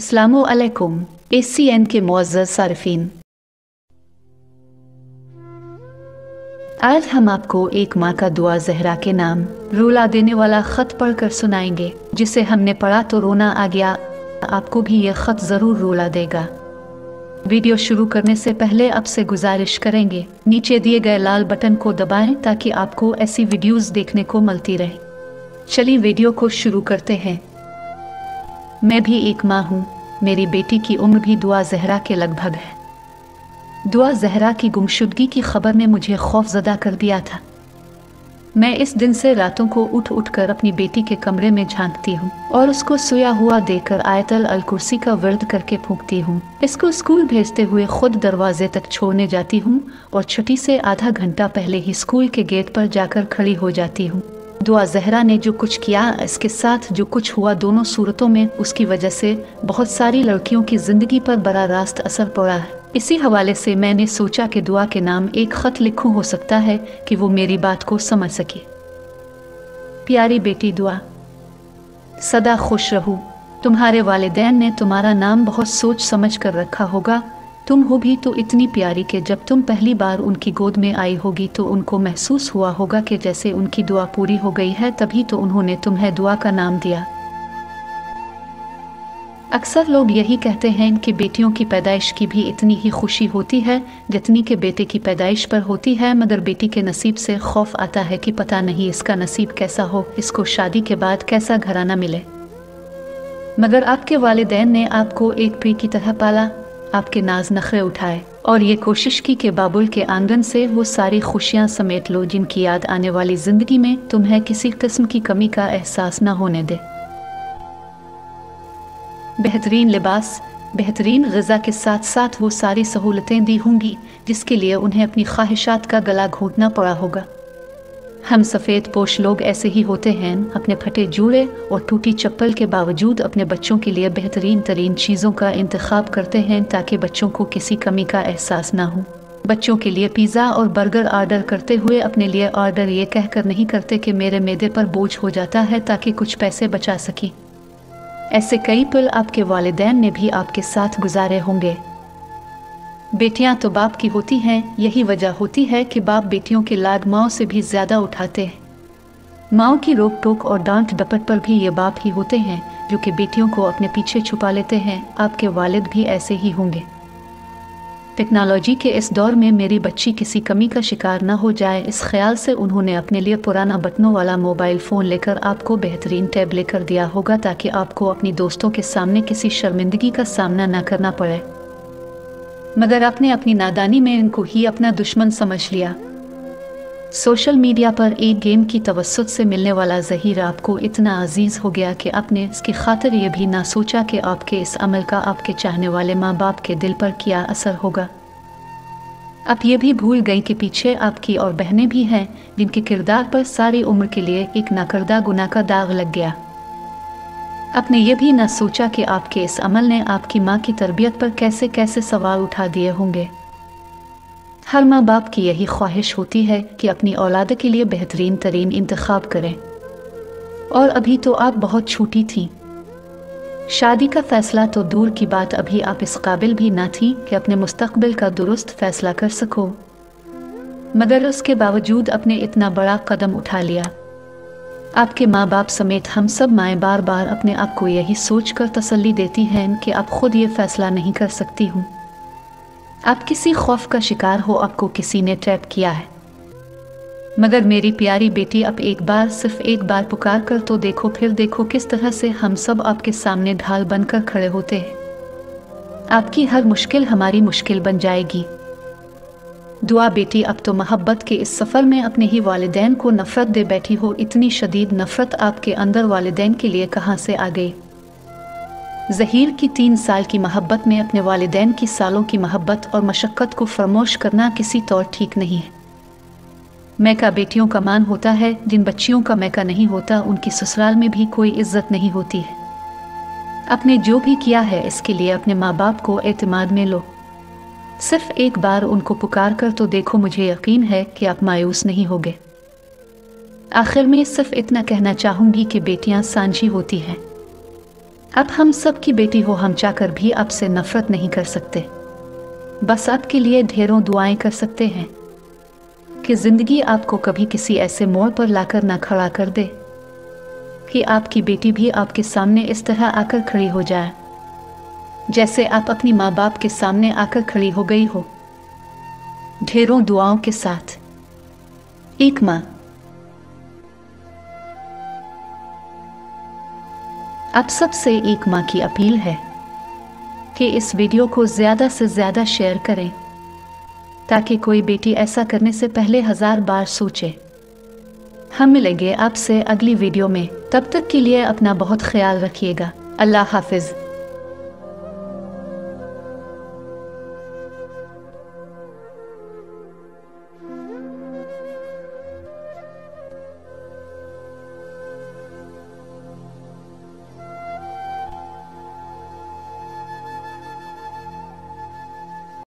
अस्सलामु अलैकुम ACN के मुअज़्ज़ज़ सारफीन, आज हम आपको एक माँ का दुआ ज़हरा के नाम रुला देने वाला ख़त पढ़कर सुनाएंगे, जिसे हमने पढ़ा तो रोना आ गया। आपको भी ये ख़त ज़रूर रुला देगा। वीडियो शुरू करने से पहले आपसे गुजारिश करेंगे, नीचे दिए गए लाल बटन को दबाएं ताकि आपको ऐसी वीडियोस देखने को मिलती रहे। चलिए वीडियो को शुरू करते हैं। मैं भी एक माँ हूँ। मेरी बेटी की उम्र भी दुआ ज़हरा के लगभग है। दुआ ज़हरा की गुमशुदगी की खबर ने मुझे खौफजदा कर दिया था। मैं इस दिन से रातों को उठ उठकर अपनी बेटी के कमरे में झांकती हूँ और उसको सोया हुआ देखकर आयतल अल कुर्सी का वर्द करके फूंकती हूँ। इसको स्कूल भेजते हुए खुद दरवाजे तक छोड़ने जाती हूँ और छुट्टी से आधा घंटा पहले ही स्कूल के गेट पर जाकर खड़ी हो जाती हूँ। दुआ ज़हरा ने जो कुछ किया, इसके साथ जो कुछ हुआ, दोनों सूरतों में उसकी वजह से बहुत सारी लड़कियों की ज़िंदगी पर बड़ा रास्त असर पड़ा है। इसी हवाले से मैंने सोचा कि दुआ के नाम एक ख़त लिखूं, हो सकता है कि वो मेरी बात को समझ सके। प्यारी बेटी दुआ, सदा खुश रहो। तुम्हारे वालिदैन ने तुम्हारा नाम बहुत सोच समझ कर रखा होगा। तुम हो भी तो इतनी प्यारी कि जब तुम पहली बार उनकी गोद में आई होगी तो उनको महसूस हुआ होगा कि जैसे उनकी दुआ पूरी हो गई है, तभी तो उन्होंने तुम्हें दुआ का नाम दिया। अक्सर लोग यही कहते हैं कि बेटियों की पैदाइश की भी इतनी ही खुशी होती है जितनी कि बेटे की पैदाइश पर होती है, मगर बेटी के नसीब से खौफ आता है कि पता नहीं इसका नसीब कैसा हो, इसको शादी के बाद कैसा घराना मिले। मगर आपके वालिदैन ने आपको एक पी की तरह पाला, आपके नाज नखरे उठाए और ये कोशिश की कि बाबुल के आंगन से वो सारी खुशियाँ समेट लो जिनकी याद आने वाली ज़िंदगी में तुम्हें किसी किस्म की कमी का एहसास न होने दे। बेहतरीन लिबास, बेहतरीन ग़िज़ा के साथ साथ वो सारी सहूलतें दी होंगी जिसके लिए उन्हें अपनी ख्वाहिशात का गला घोंटना पड़ा होगा। हम सफ़ेद पोश लोग ऐसे ही होते हैं, अपने फटे जूड़े और टूटी चप्पल के बावजूद अपने बच्चों के लिए बेहतरीन तरीन चीज़ों का इंतखाब करते हैं ताकि बच्चों को किसी कमी का एहसास ना हो। बच्चों के लिए पिज़्ज़ा और बर्गर आर्डर करते हुए अपने लिए आर्डर ये कहकर नहीं करते कि मेरे मैदे पर बोझ हो जाता है, ताकि कुछ पैसे बचा सकें। ऐसे कई पल आपके वालिदैन ने भी आपके साथ गुजारे होंगे। बेटियां तो बाप की होती हैं, यही वजह होती है कि बाप बेटियों के लाड माओ से भी ज़्यादा उठाते हैं। माओ की रोक टोक और डांट डपट पर भी ये बाप ही होते हैं जो कि बेटियों को अपने पीछे छुपा लेते हैं। आपके वालिद भी ऐसे ही होंगे। टेक्नोलॉजी के इस दौर में मेरी बच्ची किसी कमी का शिकार न हो जाए, इस ख्याल से उन्होंने अपने लिए पुराना बटनों वाला मोबाइल फ़ोन लेकर आपको बेहतरीन टैब लेकर दिया होगा ताकि आपको अपनी दोस्तों के सामने किसी शर्मिंदगी का सामना न करना पड़े। मगर आपने अपनी नादानी में इनको ही अपना दुश्मन समझ लिया। सोशल मीडिया पर एक गेम की तवस्सुत से मिलने वाला ज़हीर आपको इतना अजीज़ हो गया कि आपने इसकी खातिर ये भी ना सोचा कि आपके इस अमल का आपके चाहने वाले माँ बाप के दिल पर क्या असर होगा। आप ये भी भूल गई कि पीछे आपकी और बहनें भी हैं जिनके किरदार पर सारी उम्र के लिए एक नाकर्दा गुनाह का दाग लग गया। आपने ये भी ना सोचा कि आपके इस अमल ने आपकी माँ की तरबियत पर कैसे कैसे सवाल उठा दिए होंगे। हर माँ बाप की यही ख्वाहिश होती है कि अपनी औलाद के लिए बेहतरीन तरीन इंतखाब करें, और अभी तो आप बहुत छोटी थीं। शादी का फ़ैसला तो दूर की बात, अभी आप इस काबिल भी ना थीं कि अपने मुस्तकबिल का दुरुस्त फ़ैसला कर सको, मगर उसके बावजूद आपने इतना बड़ा कदम उठा लिया। आपके माँ बाप समेत हम सब माएँ बार बार अपने आप को यही सोच कर तसल्ली देती हैं कि आप खुद ये फ़ैसला नहीं कर सकती हूँ। आप किसी खौफ का शिकार हो, आपको किसी ने ट्रैप किया है। मगर मेरी प्यारी बेटी, आप एक बार, सिर्फ एक बार पुकार कर तो देखो, फिर देखो किस तरह से हम सब आपके सामने ढाल बनकर खड़े होते हैं। आपकी हर मुश्किल हमारी मुश्किल बन जाएगी। दुआ बेटी, अब तो मोहब्बत के इस सफ़र में अपने ही वालिदैन को नफ़रत दे बैठी हो। इतनी शदीद नफ़रत आपके अंदर वालिदैन के लिए कहाँ से आ गई? ज़हीर की 3 साल की मोहब्बत में अपने वालिदैन की सालों की मोहब्बत और मशक्क़त को फरामोश करना किसी तौर ठीक नहीं है। मैका बेटियों का मान होता है, जिन बच्चियों का मैका नहीं होता उनकी ससुराल में भी कोई इज्जत नहीं होती है। आपने जो भी किया है, इसके लिए अपने माँ बाप को एतमाद में लो। सिर्फ एक बार उनको पुकार कर तो देखो, मुझे यकीन है कि आप मायूस नहीं होगे। आखिर में सिर्फ इतना कहना चाहूँगी कि बेटियाँ सांझी होती हैं। अब हम सब की बेटी हो, हम चाहकर भी आपसे नफरत नहीं कर सकते। बस आपके लिए ढेरों दुआएं कर सकते हैं कि ज़िंदगी आपको कभी किसी ऐसे मोड़ पर लाकर ना खड़ा कर दे कि आपकी बेटी भी आपके सामने इस तरह आकर खड़ी हो जाए जैसे आप अपनी माँ बाप के सामने आकर खड़ी हो गई हो। ढेरों दुआओं के साथ, एक माँ। आप सब से एक माँ की अपील है कि इस वीडियो को ज़्यादा से ज़्यादा शेयर करें ताकि कोई बेटी ऐसा करने से पहले 1000 बार सोचे। हम मिलेंगे आपसे अगली वीडियो में, तब तक के लिए अपना बहुत ख्याल रखिएगा। अल्लाह हाफिज़।